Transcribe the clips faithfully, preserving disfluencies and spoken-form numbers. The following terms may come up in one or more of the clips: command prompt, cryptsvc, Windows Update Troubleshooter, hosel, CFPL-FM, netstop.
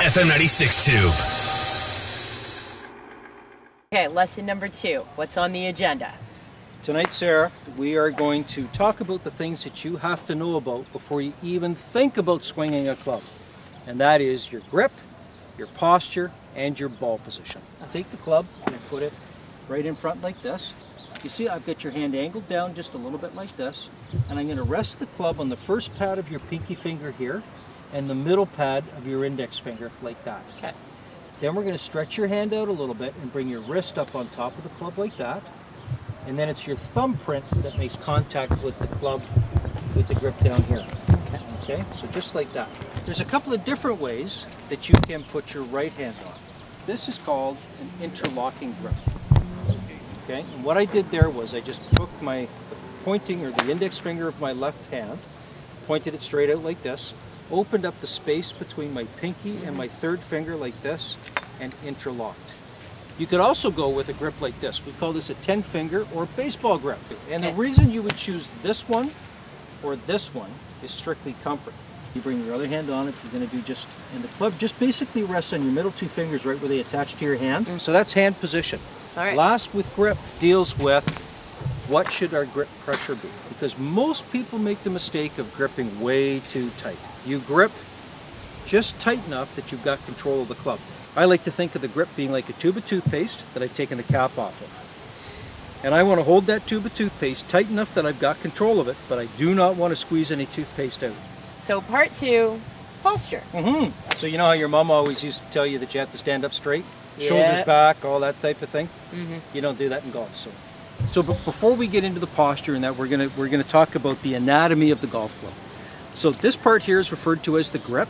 F M ninety-six Tube. Okay, lesson number two. What's on the agenda? Tonight, Sarah, we are going to talk about the things that you have to know about before you even think about swinging a club. And that is your grip, your posture, and your ball position. I'll take the club and I put it right in front like this. You see, I've got your hand angled down just a little bit like this. And I'm going to rest the club on the first pad of your pinky finger here and the middle pad of your index finger like that. Okay. Then we're going to stretch your hand out a little bit and bring your wrist up on top of the club like that. And then it's your thumbprint that makes contact with the club, with the grip down here. Okay, so just like that. There's a couple of different ways that you can put your right hand on. This is called an interlocking grip. Okay, and what I did there was I just took my pointing or the index finger of my left hand, pointed it straight out like this, opened up the space between my pinky and my third finger like this, and interlocked. You could also go with a grip like this. We call this a ten finger or baseball grip. And the reason you would choose this one or this one is strictly comfort. You bring your other hand on if you're going to do just in the club. Just basically rest on your middle two fingers right where they attach to your hand. Mm-hmm. So that's hand position. All right. Last with grip deals with what should our grip pressure be? Because most people make the mistake of gripping way too tight. You grip just tight enough that you've got control of the club. I like to think of the grip being like a tube of toothpaste that I've taken the cap off of. And I want to hold that tube of toothpaste tight enough that I've got control of it, but I do not want to squeeze any toothpaste out. So part two, posture. Mm-hmm. So you know how your mom always used to tell you that you have to stand up straight? Yep. Shoulders back, all that type of thing? Mm-hmm. You don't do that in golf. So, so but before we get into the posture and that, we're gonna, we're gonna talk about the anatomy of the golf club. So this part here is referred to as the grip.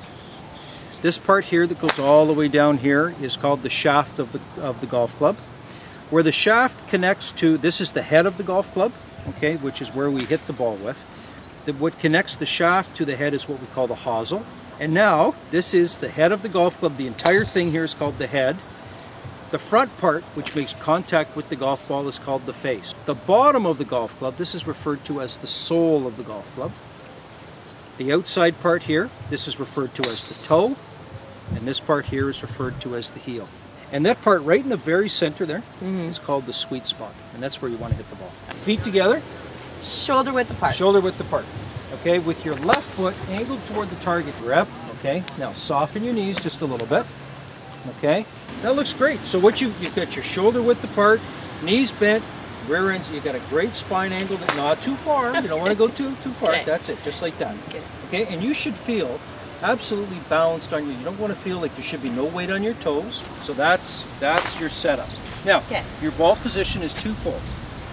This part here that goes all the way down here is called the shaft of the, of the golf club. Where the shaft connects to, this is the head of the golf club, okay, which is where we hit the ball with. The, what connects the shaft to the head is what we call the hosel. And now, this is the head of the golf club. The entire thing here is called the head. The front part, which makes contact with the golf ball, is called the face. The bottom of the golf club, this is referred to as the sole of the golf club. The outside part here, this is referred to as the toe. And this part here is referred to as the heel. And that part right in the very center there mm-hmm. is called the sweet spot. And that's where you want to hit the ball. Feet together. Shoulder width apart. Shoulder width apart. Okay, with your left foot angled toward the target grip. Okay, now soften your knees just a little bit. Okay, that looks great. So what you, you've got your shoulder width apart, knees bent, rear ends, you've got a great spine angle, that, not too far. You don't want to go too, too far. Okay. That's it, just like that. Okay, and you should feel absolutely balanced on you. You don't want to feel like there should be no weight on your toes. So that's that's your setup. Now, okay. Your ball position is twofold.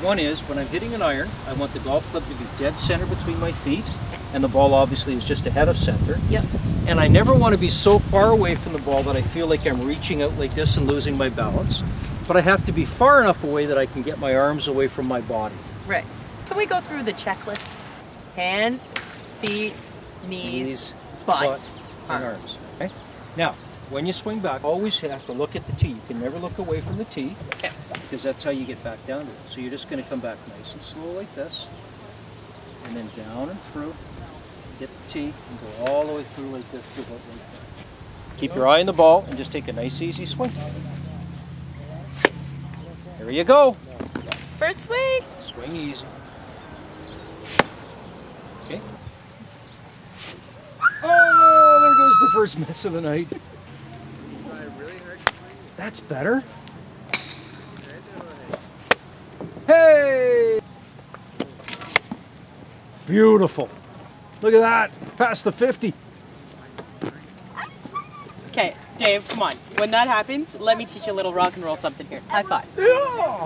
One is when I'm hitting an iron, I want the golf club to be dead center between my feet, and the ball obviously is just ahead of center. Yep. And I never want to be so far away from the ball that I feel like I'm reaching out like this and losing my balance. But I have to be far enough away that I can get my arms away from my body. Right. Can we go through the checklist? Hands, feet, knees. knees. Butt, arms. arms. Okay? Now, when you swing back, always have to look at the tee. You can never look away from the tee, okay, because that's how you get back down to it. So you're just going to come back nice and slow like this, and then down and through, get the tee, and go all the way through like this. Through like that. Keep your eye on the ball, and just take a nice, easy swing. There you go. First swing. Swing easy. Okay. Oh, there goes the first miss of the night. That's better. Hey! Beautiful. Look at that. Past the fifty. Okay, Dave, come on. When that happens, let me teach you a little rock and roll something here. High five. Yeah!